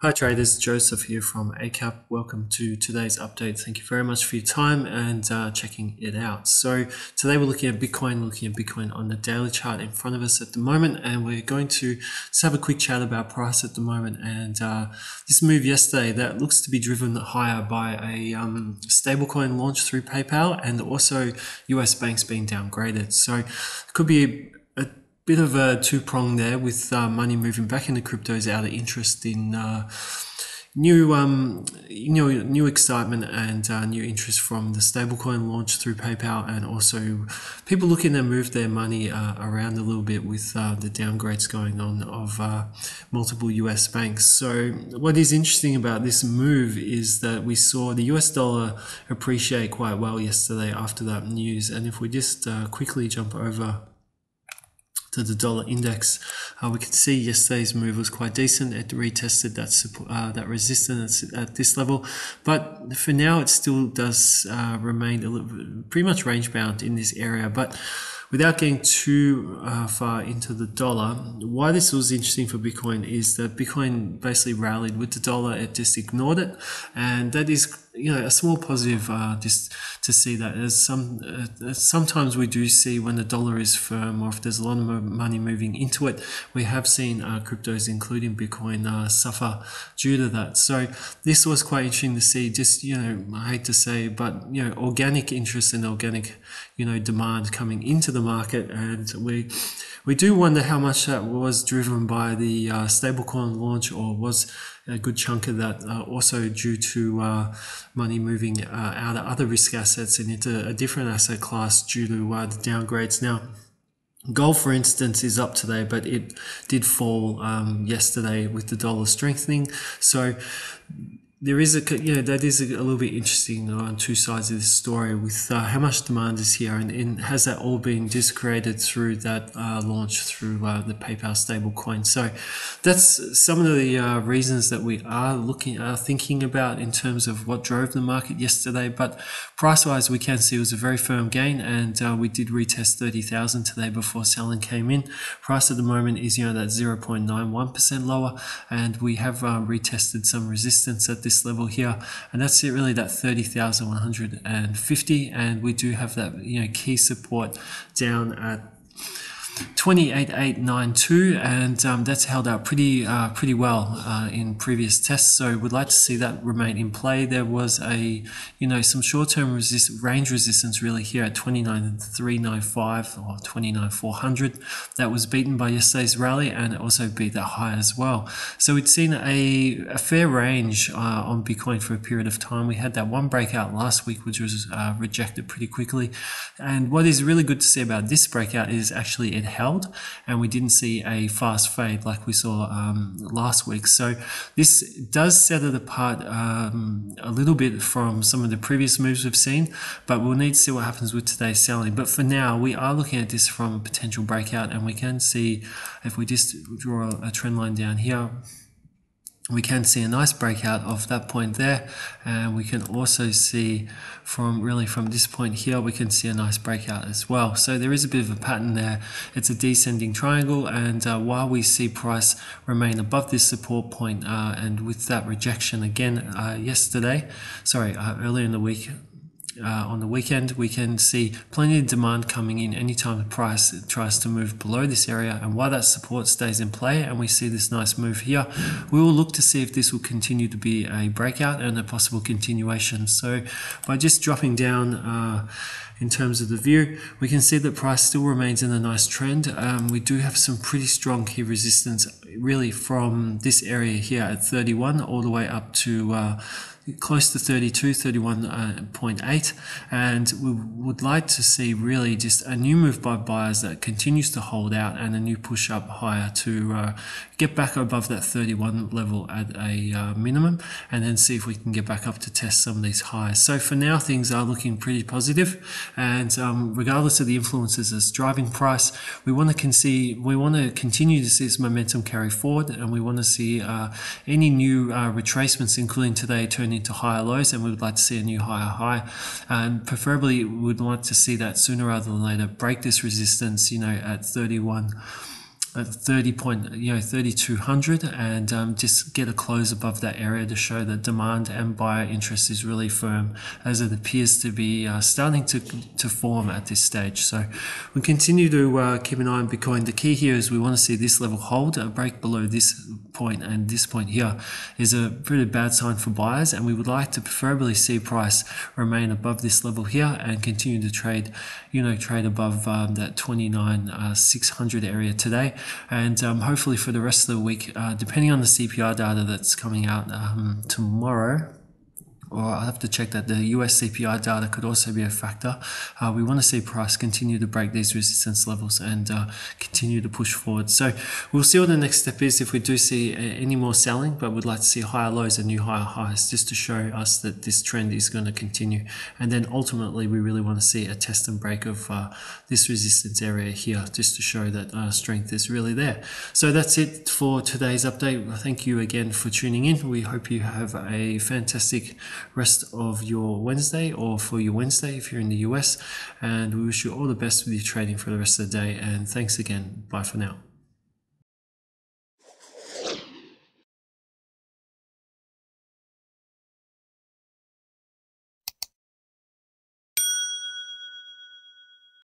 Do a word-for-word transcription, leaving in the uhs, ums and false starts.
Hi traders, Joseph here from Eightcap. Welcome to today's update. Thank you very much for your time and uh, checking it out. So today we're looking at Bitcoin, looking at Bitcoin on the daily chart in front of us at the moment, and we're going to just have a quick chat about price at the moment and uh, this move yesterday that looks to be driven higher by a um, stablecoin launch through PayPal and also U S banks being downgraded. So it could be a, a bit of a two-prong there with uh, money moving back into cryptos out of interest in uh, new, um, you know, new excitement and uh, new interest from the stablecoin launch through PayPal, and also people looking to move their money uh, around a little bit with uh, the downgrades going on of uh, multiple U S banks. So what is interesting about this move is that we saw the U S dollar appreciate quite well yesterday after that news, and if we just uh, quickly jump over to the dollar index, uh, we can see yesterday's move was quite decent. It retested that support, uh, that resistance at this level, but for now it still does uh, remain a little, pretty much range bound in this area. But without getting too uh, far into the dollar, why this was interesting for Bitcoin is that Bitcoin basically rallied with the dollar. It just ignored it, and that is, you know, a small positive uh, just to see that. As some uh, sometimes we do see when the dollar is firm, or if there's a lot of money moving into it, we have seen uh, cryptos, including Bitcoin, uh, suffer due to that. So this was quite interesting to see. Just, you know, I hate to say, but you know, organic interest and organic, you know, demand coming into the the market, and we we do wonder how much that was driven by the uh, stablecoin launch, or was a good chunk of that uh, also due to uh, money moving uh, out of other risk assets and into a different asset class due to uh, the downgrades. Now gold, for instance, is up today, but it did fall um, yesterday with the dollar strengthening. So there is a, you know, that is a little bit interesting on two sides of this story with uh, how much demand is here, and, and has that all been just created through that uh, launch through uh, the PayPal stablecoin. So that's some of the uh, reasons that we are looking, are thinking about in terms of what drove the market yesterday. But price-wise, we can see it was a very firm gain, and uh, we did retest thirty thousand today before selling came in. Price at the moment is, you know, that zero point nine one percent lower, and we have uh, retested some resistance at this This level here, and that's it really, that thirty thousand one hundred fifty, and we do have that, you know, key support down at twenty-eight eight ninety-two, and um, that's held out pretty uh, pretty well uh, in previous tests, so we'd like to see that remain in play. There was a, you know, some short-term resist range resistance really here at twenty-nine three ninety-five or twenty-nine four hundred that was beaten by yesterday's rally, and it also beat that high as well. So we'd seen a, a fair range uh, on Bitcoin for a period of time. We had that one breakout last week which was uh, rejected pretty quickly, and what is really good to see about this breakout is actually it held, and we didn't see a fast fade like we saw um, last week. So this does set it apart um, a little bit from some of the previous moves we've seen, but we'll need to see what happens with today's selling. But for now, we are looking at this from a potential breakout, and we can see, if we just draw a trend line down here, we can see a nice breakout of that point there, and we can also see from really from this point here, we can see a nice breakout as well. So there is a bit of a pattern there. It's a descending triangle, and uh, while we see price remain above this support point, uh, and with that rejection again uh, yesterday, sorry, uh, earlier in the week, Uh, on the weekend, we can see plenty of demand coming in anytime the price tries to move below this area, and while that support stays in play and we see this nice move here, we will look to see if this will continue to be a breakout and a possible continuation. So by just dropping down uh, in terms of the view, we can see that price still remains in a nice trend. Um, we do have some pretty strong key resistance really from this area here at thirty-one all the way up to uh, close to thirty-two, thirty-one point eight, and we would like to see really just a new move by buyers that continues to hold out, and a new push up higher to uh, get back above that thirty-one level at a uh, minimum, and then see if we can get back up to test some of these highs. So for now, things are looking pretty positive, and um, regardless of the influences that's driving price, we want to can see we want to continue to see this momentum carry forward, and we want to see uh, any new uh, retracements, including today, turn into higher lows, and we would like to see a new higher high, and preferably we would like to see that sooner rather than later break this resistance, you know, at thirty-one thirty point, you know, thirty-two hundred, and um, just get a close above that area to show that demand and buyer interest is really firm, as it appears to be uh, starting to to form at this stage. So we continue to uh, keep an eye on Bitcoin. The key here is we want to see this level hold. A break below this point and this point here is a pretty bad sign for buyers, and we would like to preferably see price remain above this level here and continue to trade, you know, trade above um, that twenty-nine six hundred area today. And um, hopefully for the rest of the week, uh, depending on the C P I data that's coming out um, tomorrow, or I'll have to check that, the U S C P I data could also be a factor. Uh, we want to see price continue to break these resistance levels and uh, continue to push forward. So we'll see what the next step is if we do see any more selling, but we'd like to see higher lows and new higher highs just to show us that this trend is going to continue. And then ultimately, we really want to see a test and break of uh, this resistance area here just to show that uh, strength is really there. So that's it for today's update. Thank you again for tuning in. We hope you have a fantastic rest of your Wednesday, or for your Wednesday if you're in the U S, and we wish you all the best with your trading for the rest of the day, and thanks again. Bye for now.